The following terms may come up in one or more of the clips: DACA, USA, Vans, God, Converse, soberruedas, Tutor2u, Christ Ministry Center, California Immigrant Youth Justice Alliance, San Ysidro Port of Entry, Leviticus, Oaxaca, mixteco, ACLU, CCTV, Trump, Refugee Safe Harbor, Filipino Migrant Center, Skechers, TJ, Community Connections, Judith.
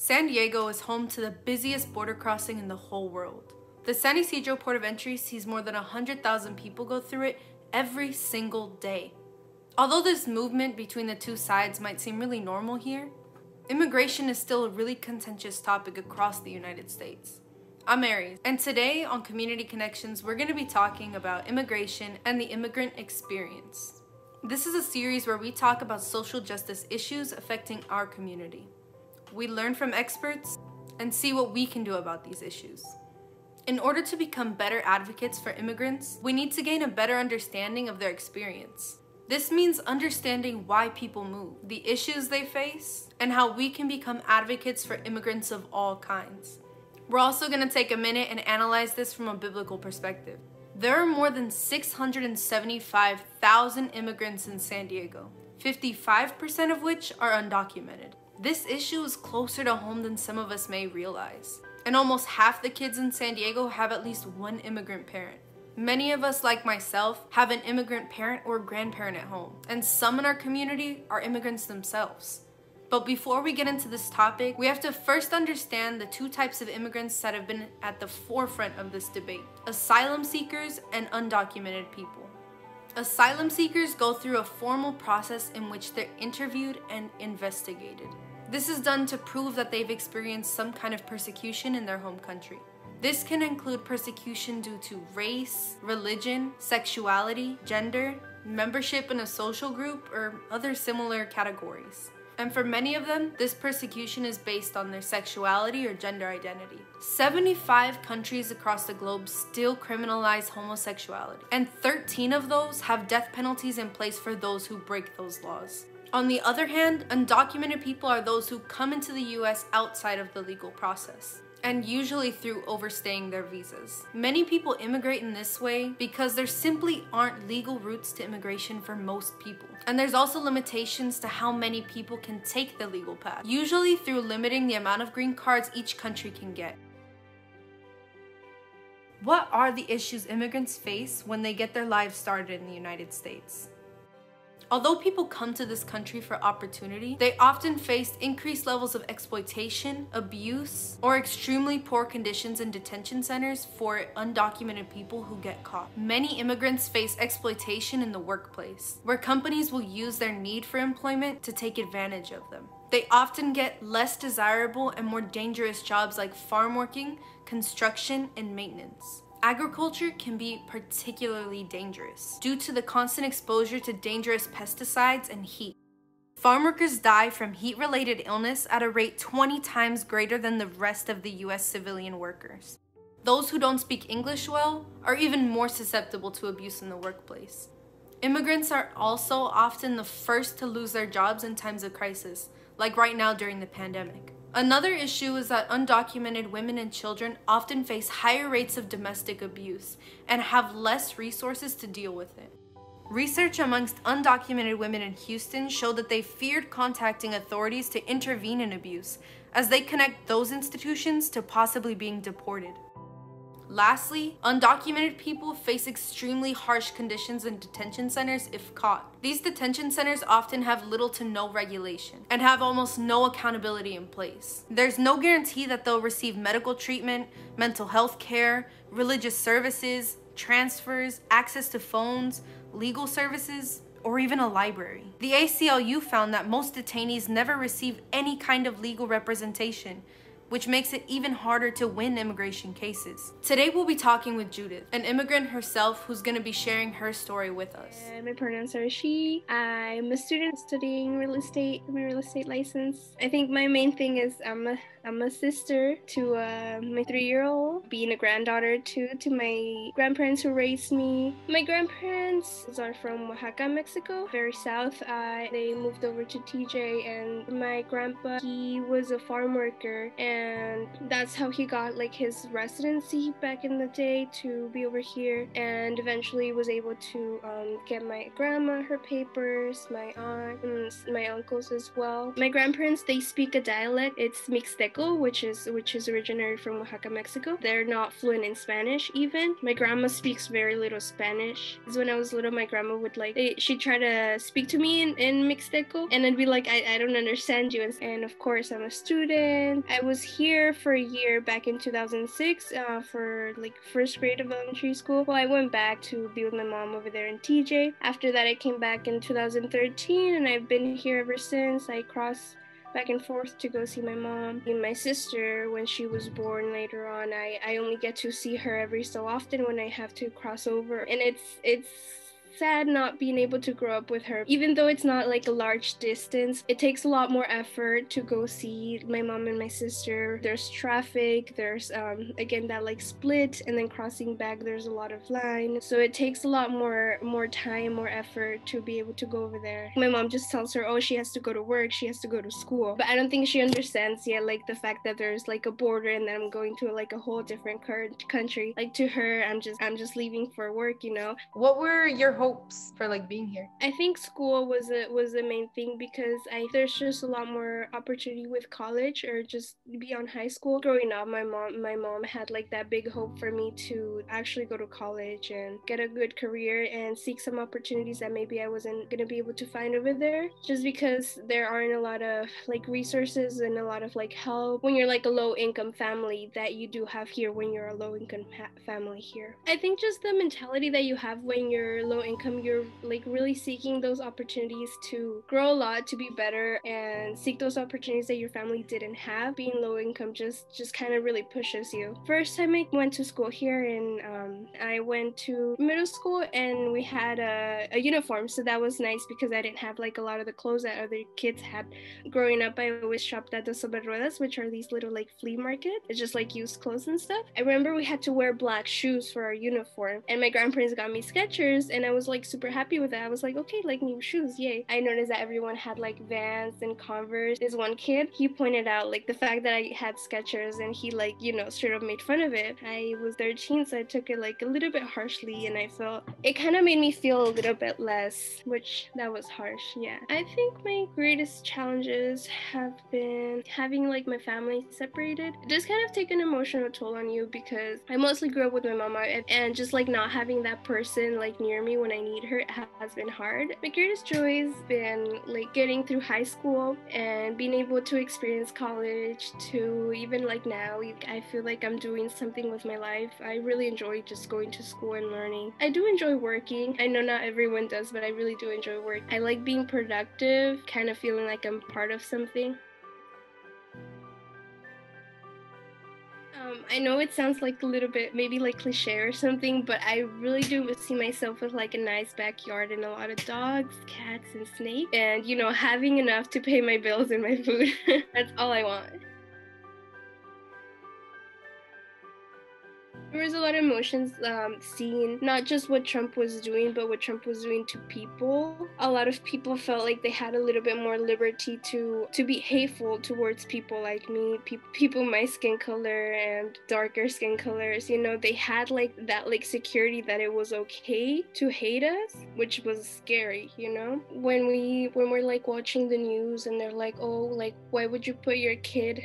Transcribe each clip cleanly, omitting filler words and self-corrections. San Diego is home to the busiest border crossing in the whole world. The San Ysidro Port of Entry sees more than 100,000 people go through it every single day. Although this movement between the two sides might seem really normal here, immigration is still a really contentious topic across the United States. I'm Aries, and today on Community Connections, we're going to be talking about immigration and the immigrant experience. This is a series where we talk about social justice issues affecting our community. We learn from experts and see what we can do about these issues. In order to become better advocates for immigrants, we need to gain a better understanding of their experience. This means understanding why people move, the issues they face, and how we can become advocates for immigrants of all kinds. We're also going to take a minute and analyze this from a biblical perspective. There are more than 675,000 immigrants in San Diego, 55% of which are undocumented. This issue is closer to home than some of us may realize, and almost half the kids in San Diego have at least one immigrant parent. Many of us, like myself, have an immigrant parent or grandparent at home, and some in our community are immigrants themselves. But before we get into this topic, we have to first understand the two types of immigrants that have been at the forefront of this debate: asylum seekers and undocumented people. Asylum seekers go through a formal process in which they're interviewed and investigated. This is done to prove that they've experienced some kind of persecution in their home country. This can include persecution due to race, religion, sexuality, gender, membership in a social group, or other similar categories. And for many of them, this persecution is based on their sexuality or gender identity. 75 countries across the globe still criminalize homosexuality, and 13 of those have death penalties in place for those who break those laws. On the other hand, undocumented people are those who come into the US outside of the legal process, and usually through overstaying their visas. Many people immigrate in this way because there simply aren't legal routes to immigration for most people. And there's also limitations to how many people can take the legal path, usually through limiting the amount of green cards each country can get. What are the issues immigrants face when they get their lives started in the United States? Although people come to this country for opportunity, they often faced increased levels of exploitation, abuse, or extremely poor conditions in detention centers for undocumented people who get caught. Many immigrants face exploitation in the workplace, where companies will use their need for employment to take advantage of them. They often get less desirable and more dangerous jobs like farm working, construction, and maintenance. Agriculture can be particularly dangerous due to the constant exposure to dangerous pesticides and heat. Farm workers die from heat-related illness at a rate 20 times greater than the rest of the U.S. civilian workers. Those who don't speak English well are even more susceptible to abuse in the workplace. Immigrants are also often the first to lose their jobs in times of crisis, like right now during the pandemic. Another issue is that undocumented women and children often face higher rates of domestic abuse and have less resources to deal with it. Research amongst undocumented women in Houston showed that they feared contacting authorities to intervene in abuse, as they connect those institutions to possibly being deported. Lastly, undocumented people face extremely harsh conditions in detention centers if caught. These detention centers often have little to no regulation and have almost no accountability in place. There's no guarantee that they'll receive medical treatment, mental health care, religious services, transfers, access to phones, legal services, or even a library. The ACLU found that most detainees never receive any kind of legal representation, which makes it even harder to win immigration cases. Today we'll be talking with Judith, an immigrant herself who's going to be sharing her story with us. My pronouns are she. I'm a student studying real estate, my real estate license. I think my main thing is I'm a sister to my 3-year-old, being a granddaughter to my grandparents who raised me. My grandparents are from Oaxaca, Mexico, very south. They moved over to TJ, and my grandpa, he was a farm worker, and and that's how he got like his residency back in the day to be over here, and eventually was able to get my grandma her papers, my aunt and my uncles as well. My grandparents, they speak a dialect. It's mixteco, which is originary from Oaxaca, Mexico. They're not fluent in Spanish even. My grandma speaks very little Spanish. When I was little, my grandma would she'd try to speak to me in mixteco, and I'd be like, I don't understand you. And of course, I'm a student. I was here for a year back in 2006 for first grade of elementary school. Well, I went back to be with my mom over there in TJ. After that, I came back in 2013, and I've been here ever since. I crossed back and forth to go see my mom and my sister when she was born later on. I only get to see her every so often when I have to cross over, and it's sad not being able to grow up with her. Even though it's not like a large distance, it takes a lot more effort to go see my mom and my sister. There's traffic, there's again that split, and then crossing back there's a lot of line, so it takes a lot more time, more effort to be able to go over there. My mom just tells her, oh, she has to go to work, she has to go to school, but I don't think she understands yet the fact that there's a border and that I'm going to a whole different country. To her, I'm just leaving for work, you know. What were your hopes for being here? I think school was the main thing, because there's just a lot more opportunity with college or just beyond high school. Growing up, my mom had that big hope for me to actually go to college and get a good career and seek some opportunities that maybe I wasn't gonna be able to find over there, just because there aren't a lot of resources and a lot of help when you're a low income family that you do have here when you're a low income family here. I think just the mentality that you have when you're low income, you're really seeking those opportunities to grow a lot, to be better, and seek those opportunities that your family didn't have. Being low income just kind of really pushes you. First time I went to school here, and I went to middle school, and we had a uniform, so that was nice because I didn't have a lot of the clothes that other kids had. Growing up, I always shopped at the soberruedas, which are these little flea market. It's just used clothes and stuff. I remember we had to wear black shoes for our uniform, and my grandparents got me Skechers, and I was super happy with that. I was okay, new shoes, yay. I noticed that everyone had Vans and Converse. This one kid, he pointed out the fact that I had Skechers, and he straight up made fun of it. I was 13, so I took it a little bit harshly, and I felt it kind of made me feel a little bit less, which that was harsh, yeah. I think my greatest challenges have been having my family separated. Just kind of take an emotional toll on you, because I mostly grew up with my mama, and just not having that person near me when I need her, it has been hard. My greatest joy has been getting through high school and being able to experience college, to even now I feel I'm doing something with my life. I really enjoy just going to school and learning. I do enjoy working. I know not everyone does, but I really do enjoy work. I like being productive, kind of feeling I'm part of something. I know it sounds a little bit maybe cliche or something, but I really do see myself with a nice backyard and a lot of dogs, cats, and snakes, and having enough to pay my bills and my food. That's all I want. There was a lot of emotions seen, not just what Trump was doing, but what Trump was doing to people. A lot of people felt they had a little bit more liberty to be hateful towards people like me, people my skin color and darker skin colors. They had that security that it was okay to hate us, which was scary. When we're watching the news and they're oh, why would you put your kid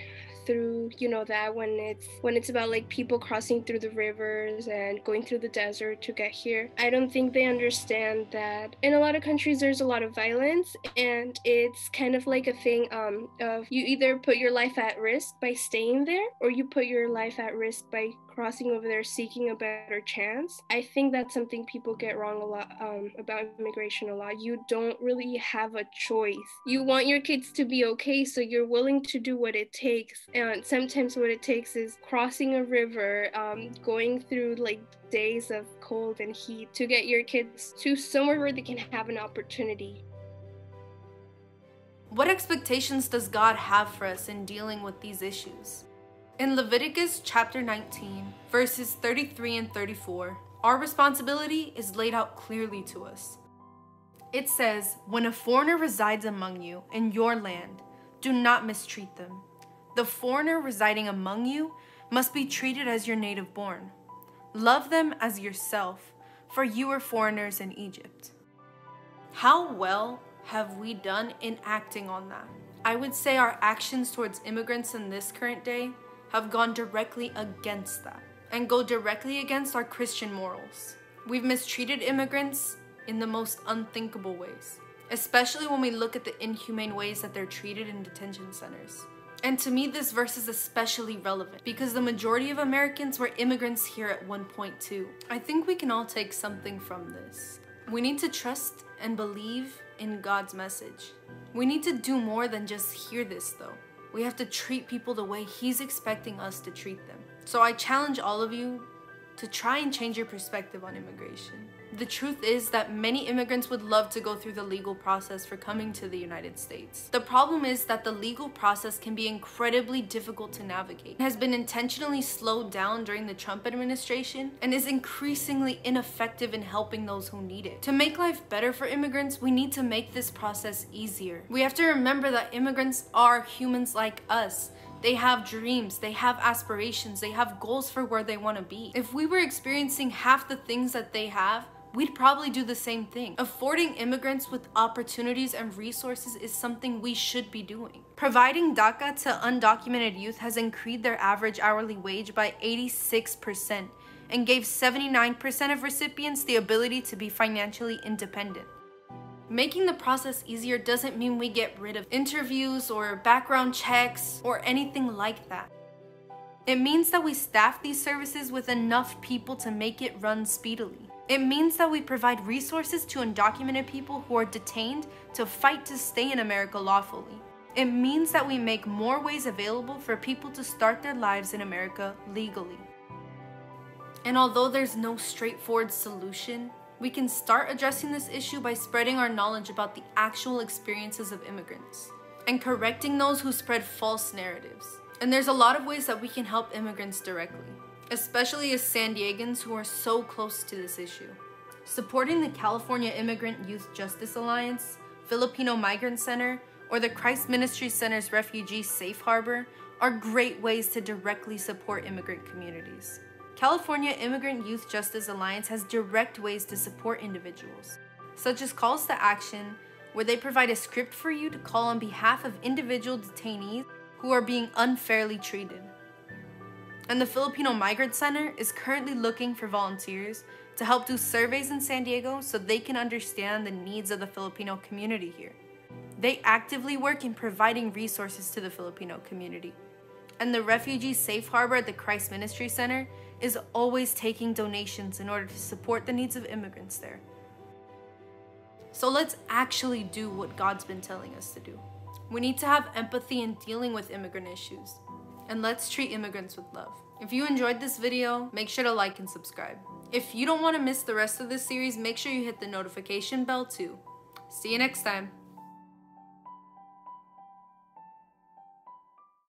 through that, when it's about people crossing through the rivers and going through the desert to get here. I don't think they understand that in a lot of countries there's a lot of violence, and it's kind of a thing of you either put your life at risk by staying there, or you put your life at risk by crossing over there seeking a better chance. I think that's something people get wrong a lot about immigration a lot. You don't really have a choice. You want your kids to be okay, so you're willing to do what it takes. And sometimes what it takes is crossing a river, going through days of cold and heat to get your kids to somewhere where they can have an opportunity. What expectations does God have for us in dealing with these issues? In Leviticus chapter 19, verses 33 and 34, our responsibility is laid out clearly to us. It says, "When a foreigner resides among you in your land, do not mistreat them. The foreigner residing among you must be treated as your native born. Love them as yourself, for you were foreigners in Egypt." How well have we done in acting on that? I would say our actions towards immigrants in this current day have gone directly against that and go directly against our Christian morals. We've mistreated immigrants in the most unthinkable ways, especially when we look at the inhumane ways that they're treated in detention centers. And to me, this verse is especially relevant because the majority of Americans were immigrants here at one point too. I think we can all take something from this. We need to trust and believe in God's message. We need to do more than just hear this though. We have to treat people the way He's expecting us to treat them. So I challenge all of you to try and change your perspective on immigration. The truth is that many immigrants would love to go through the legal process for coming to the United States. The problem is that the legal process can be incredibly difficult to navigate. It has been intentionally slowed down during the Trump administration and is increasingly ineffective in helping those who need it. To make life better for immigrants, we need to make this process easier. We have to remember that immigrants are humans like us. They have dreams, they have aspirations, they have goals for where they want to be. If we were experiencing half the things that they have, we'd probably do the same thing. Affording immigrants with opportunities and resources is something we should be doing. Providing DACA to undocumented youth has increased their average hourly wage by 86% and gave 79% of recipients the ability to be financially independent. Making the process easier doesn't mean we get rid of interviews or background checks or anything like that. It means that we staff these services with enough people to make it run speedily. It means that we provide resources to undocumented people who are detained to fight to stay in America lawfully. It means that we make more ways available for people to start their lives in America legally. And although there's no straightforward solution, we can start addressing this issue by spreading our knowledge about the actual experiences of immigrants and correcting those who spread false narratives. And there's a lot of ways that we can help immigrants directly, especially as San Diegans who are so close to this issue. Supporting the California Immigrant Youth Justice Alliance, Filipino Migrant Center, or the Christ Ministry Center's Refugee Safe Harbor are great ways to directly support immigrant communities. California Immigrant Youth Justice Alliance has direct ways to support individuals, such as calls to action, where they provide a script for you to call on behalf of individual detainees who are being unfairly treated. And the Filipino Migrant Center is currently looking for volunteers to help do surveys in San Diego so they can understand the needs of the Filipino community here. They actively work in providing resources to the Filipino community. And the Refugee Safe Harbor at the Christ Ministry Center is always taking donations in order to support the needs of immigrants there. So let's actually do what God's been telling us to do. We need to have empathy in dealing with immigrant issues. And let's treat immigrants with love. If you enjoyed this video, make sure to like and subscribe. If you don't want to miss the rest of this series, make sure you hit the notification bell too. See you next time.